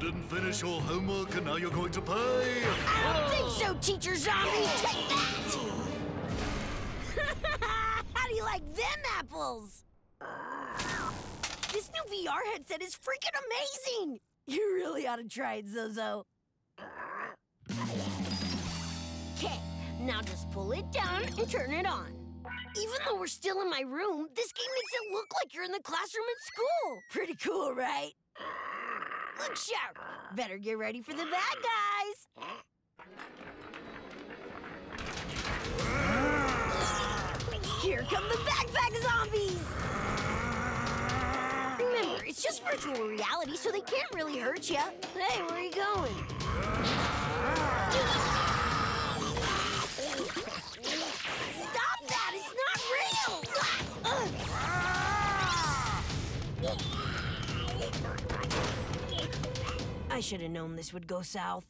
You didn't finish your homework and now you're going to pay. I don't think so, Teacher Zombie. Take that! How do you like them apples? This new VR headset is freaking amazing. You really ought to try it, Zozo. Okay, now just pull it down and turn it on. Even though we're still in my room, this game makes it look like you're in the classroom at school. Pretty cool, right? Look sharp. Better get ready for the bad guys. Here come the backpack zombies. Remember, it's just virtual reality, so they can't really hurt you. Hey, where are you going? I should have known this would go south.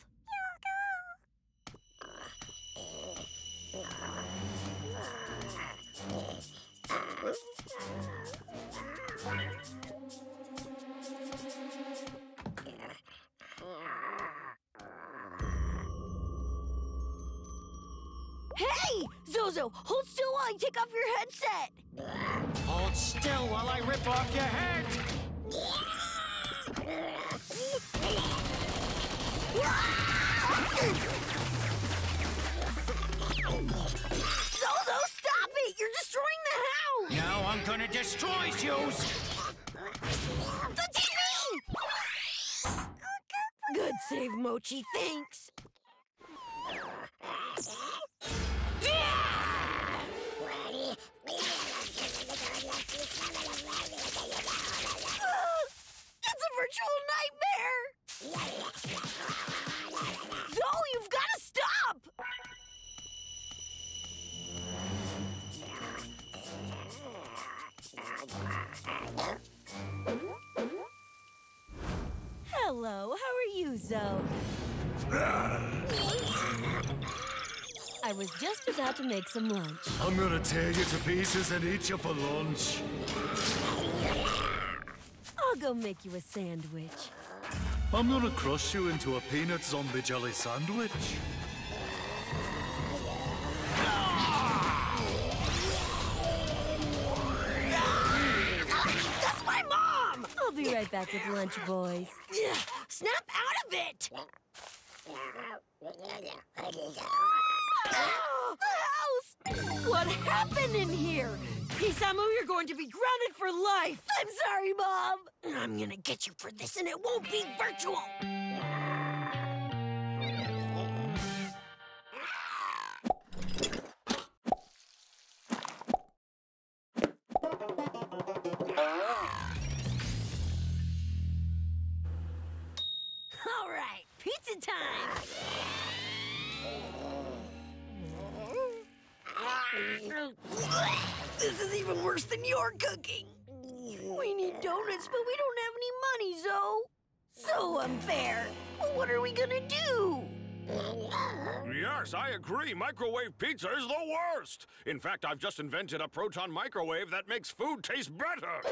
Hey! Zozo, hold still while I take off your headset! Hold still while I rip off your head! Zozo, stop it! You're destroying the house! Now I'm gonna destroy you! The TV! Good save, Mochi, thanks! That's a virtual nightmare! Zo, you've got to stop! Hello, how are you, Zo? I was just about to make some lunch. I'm gonna tear you to pieces and eat you for lunch. I'll go make you a sandwich. I'm gonna crush you into a peanut zombie jelly sandwich. That's my mom! I'll be right back with lunch, boys. Snap out of it! The house! What happened in here? Isamu, you're going to be grounded for life. I'm sorry, Mom. I'm gonna get you for this, and it won't be virtual. All right, pizza time. This is even worse than your cooking. We need donuts, but we don't have any money, Zo. So unfair. What are we gonna do? Yes, I agree. Microwave pizza is the worst. In fact, I've just invented a proton microwave that makes food taste better.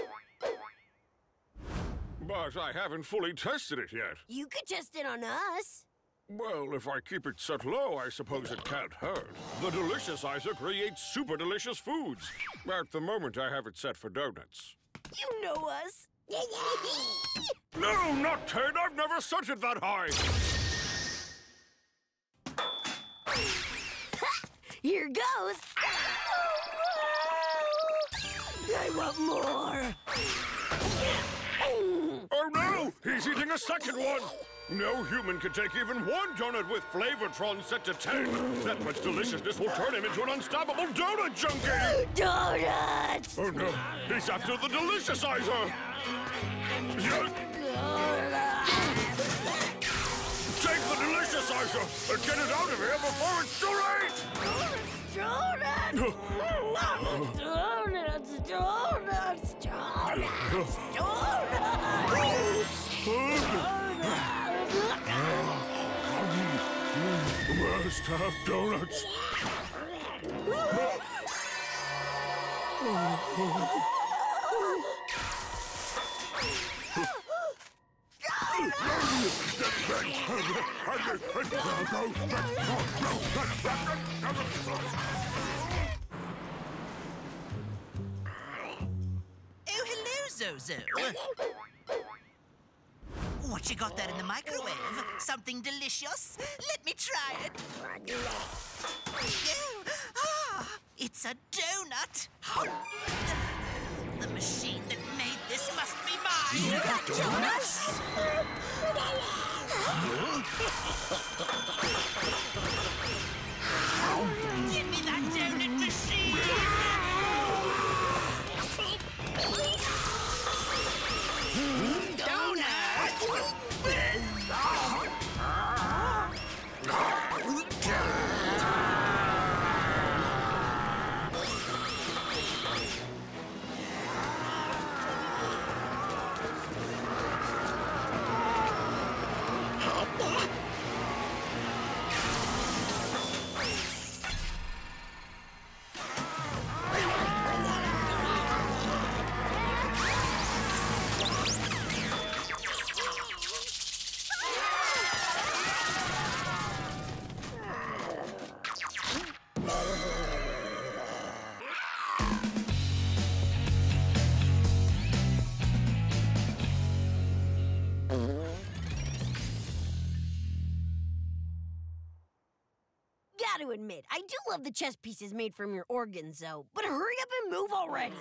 But I haven't fully tested it yet. You could test it on us. Well, if I keep it set low, I suppose it can't hurt. The Deliciousizer creates super delicious foods. At the moment, I have it set for donuts. You know us. No, not 10. I've never set it that high. Here goes. I want more. Oh, no! He's eating a second one. No human can take even one donut with Flavortron set to 10. That much deliciousness will turn him into an unstoppable donut junkie! Donuts! Oh no, he's after the Deliciousizer! Take the Deliciousizer and get it out of here before it's too late! Donuts! Donuts! Donuts! Donuts! Donuts! Donuts! Donuts! Must have donuts. Donuts! hello, Zo Zo. What you got there in the microwave? Something delicious? Let me try it. Ah, it's a donut. The machine that made this must be mine. You got donuts? Give me that donut machine. Gotta admit, I do love the chess pieces made from your organs, though. But hurry up and move already.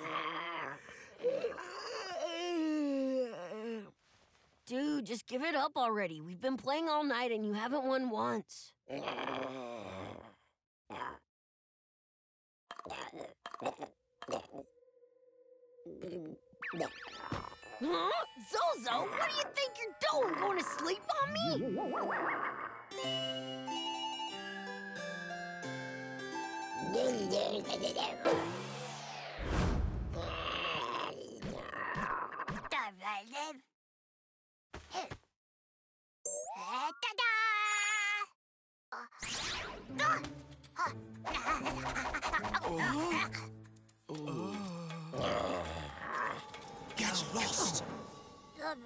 Dude, just give it up already. We've been playing all night and you haven't won once. Huh? Zo Zo, what do you think you're doing? Going to sleep on me? Ta-da! Oh. Oh. Get lost! Trouble,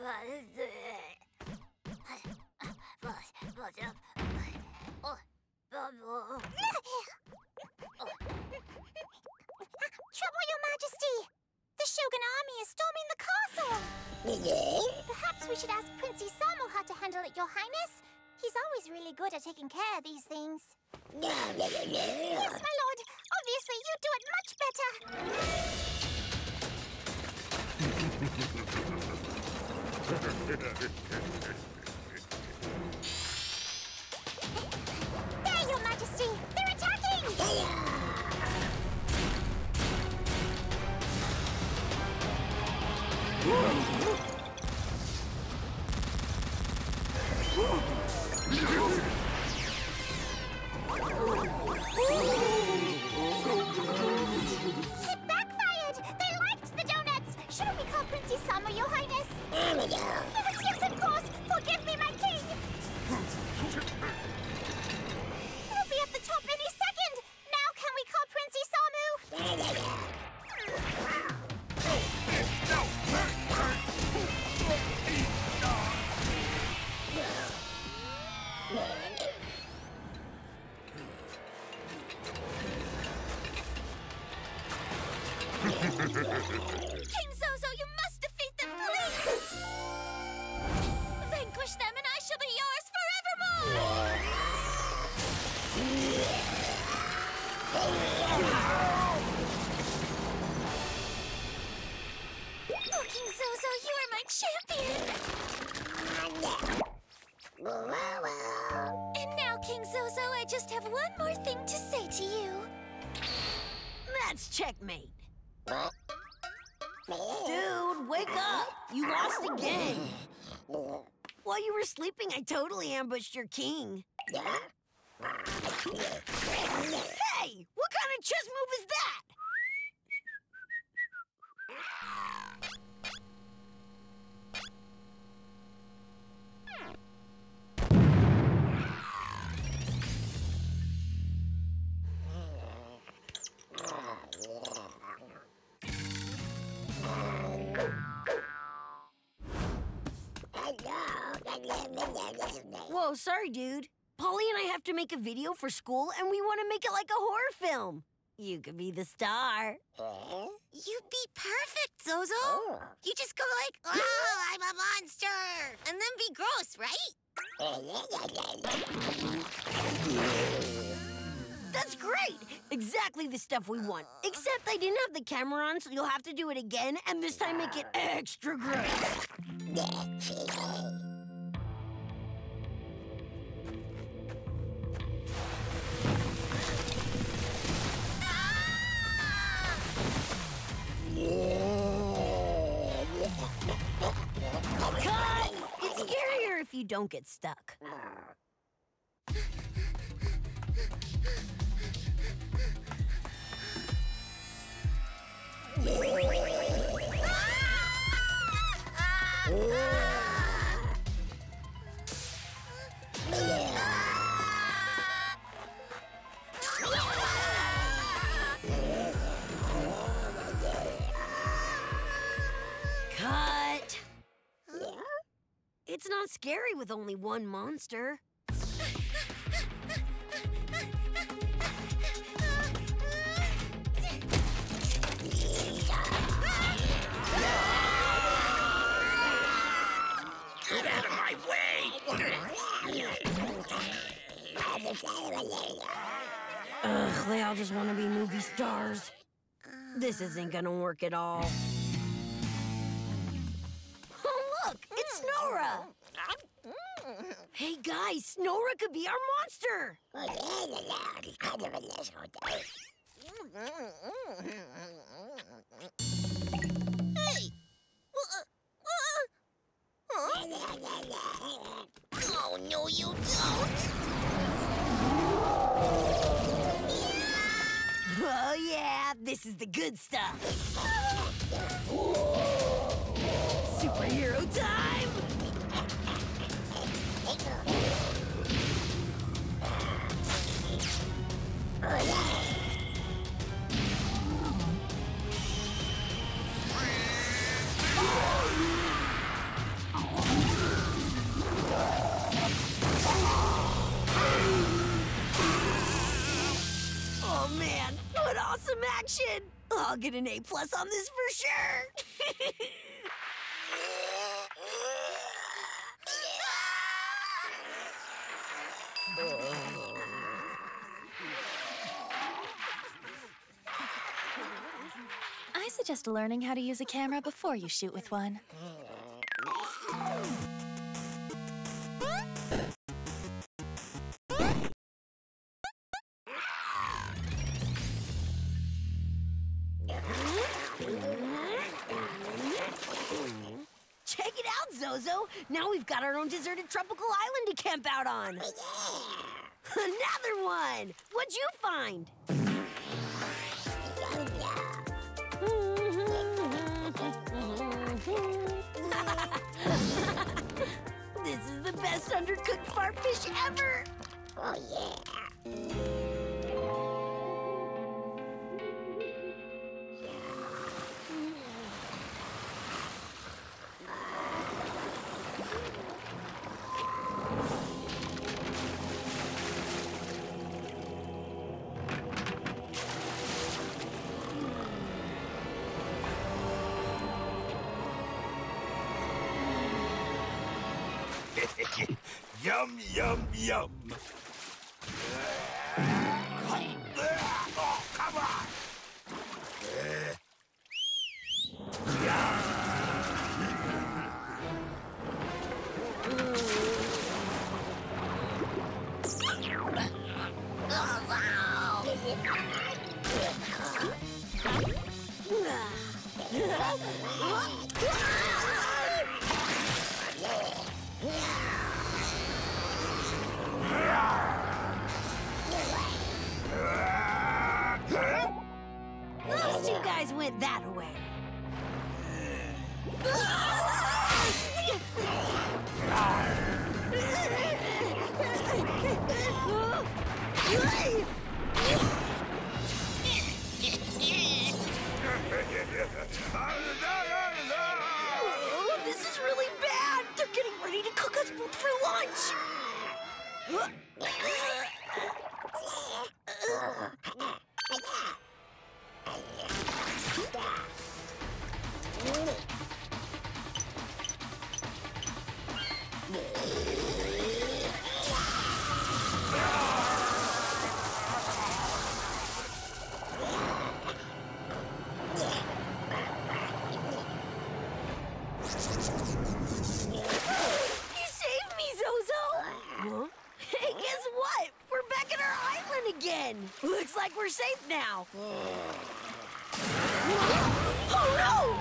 Your Majesty! The Shogun army is storming the castle! Perhaps we should ask Prince Isamu how to handle it, Your Highness. He's always really good at taking care of these things. Yes, my lord. Obviously, you do it much better. There, Your Majesty! They're attacking! It backfired! They liked the donuts! Shouldn't we call Prince Isamu, Your Highness? Yes, of course! Forgive me, my king! We'll be at the top any second! Now can we call Prince Isamu? King Zo Zo, you must defeat them, please! Vanquish them and I shall be yours forevermore! Oh, King Zo Zo, you are my champion! And now, King Zo Zo, I just have one more thing to say to you. That's checkmate. Dude, wake up! You lost again. While you were sleeping, I totally ambushed your king. Hey! What kind of chess move is that? Oh, sorry, dude. Polly and I have to make a video for school, and we want to make it like a horror film. You could be the star. You'd be perfect, Zo Zo. You just go like, oh, I'm a monster, and then be gross, right? That's great! Exactly the stuff we want. Except I didn't have the camera on, so you'll have to do it again, and this time make it extra gross. Cut! It's scarier if you don't get stuck. It's not scary with only one monster. Get out of my way! Ugh, they all just want to be movie stars. This isn't gonna work at all. It's Nora! Hey guys, Nora could be our monster! Hey! Huh? Oh, no you don't! Oh yeah, this is the good stuff! Superhero time! Oh man, what awesome action! I'll get an A+ on this for sure! I suggest learning how to use a camera before you shoot with one. Check it out, Zo Zo! Now we've got our own deserted tropical island to camp out on! Another one! What'd you find? This is the best undercooked fartfish ever! Oh yeah! Yum, yum, yum. Oh, come on! Those two guys went that way. This is really bad. They're getting ready to cook us both for lunch. We're safe now. Oh no!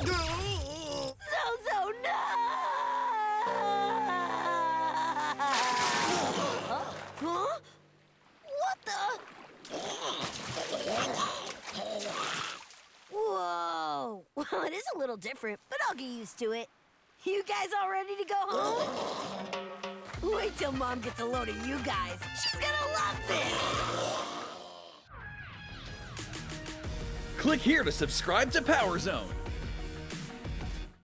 Zo Zo, no! Huh? What the? Whoa! Well, it is a little different, but I'll get used to it. You guys all ready to go home? Wait till Mom gets a load of you guys. She's gonna love this! Click here to subscribe to Power Zone.